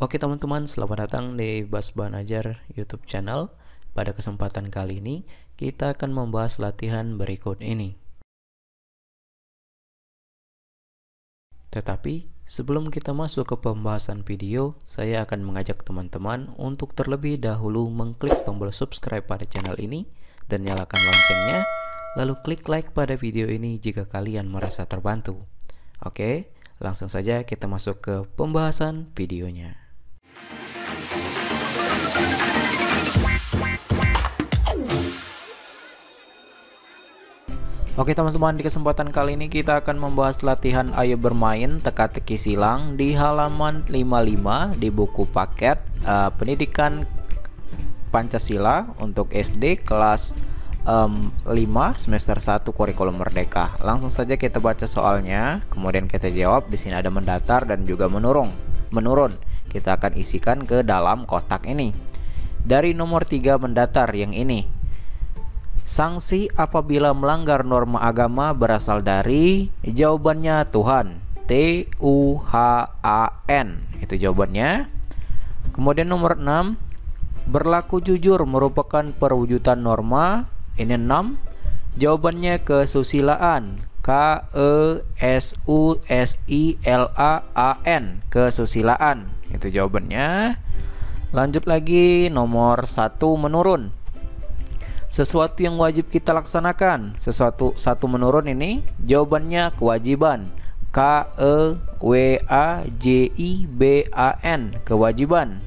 Oke teman-teman, selamat datang di Bas Bahan Ajar YouTube channel. Pada kesempatan kali ini, kita akan membahas latihan berikut ini. Tetapi, sebelum kita masuk ke pembahasan video, saya akan mengajak teman-teman untuk terlebih dahulu mengklik tombol subscribe pada channel ini dan nyalakan loncengnya, lalu klik like pada video ini jika kalian merasa terbantu. Oke, langsung saja kita masuk ke pembahasan videonya. Oke teman-teman, di kesempatan kali ini kita akan membahas latihan ayo bermain teka-teki silang di halaman 55 di buku paket Pendidikan Pancasila untuk SD kelas 5 semester 1 Kurikulum Merdeka. Langsung saja kita baca soalnya, kemudian kita jawab. Di sini ada mendatar dan juga menurun. Kita akan isikan ke dalam kotak ini. Dari nomor 3 mendatar yang ini. Sanksi apabila melanggar norma agama berasal dari, jawabannya Tuhan, T-U-H-A-N, itu jawabannya. Kemudian nomor 6, berlaku jujur merupakan perwujudan norma, ini 6, jawabannya kesusilaan, K-E-S-U-S-I-L-A-A-N, kesusilaan, itu jawabannya. Lanjut lagi, nomor 1 menurun. Sesuatu yang wajib kita laksanakan, satu menurun ini, jawabannya kewajiban, K-E-W-A-J-I-B-A-N, kewajiban.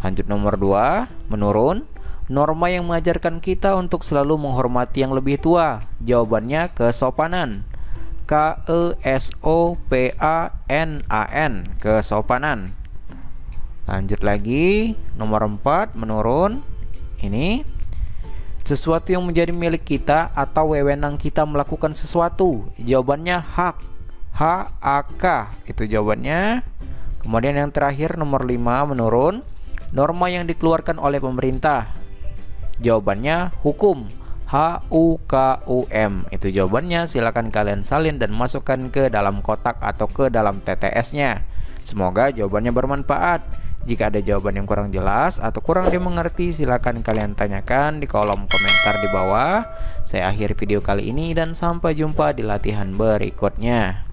Lanjut nomor 2 menurun. Norma yang mengajarkan kita untuk selalu menghormati yang lebih tua, jawabannya kesopanan, K-E-S-O-P-A-N-A-N, kesopanan. Lanjut lagi, nomor 4 menurun. Ini sesuatu yang menjadi milik kita atau wewenang kita melakukan sesuatu, jawabannya hak, H-A-K, itu jawabannya. Kemudian yang terakhir nomor 5 menurun. Norma yang dikeluarkan oleh pemerintah, jawabannya hukum, H-U-K-U-M, itu jawabannya. Silakan kalian salin dan masukkan ke dalam kotak atau ke dalam TTS-nya. Semoga jawabannya bermanfaat. Jika ada jawaban yang kurang jelas atau kurang dimengerti, silakan kalian tanyakan di kolom komentar di bawah. Saya akhiri video kali ini dan sampai jumpa di latihan berikutnya.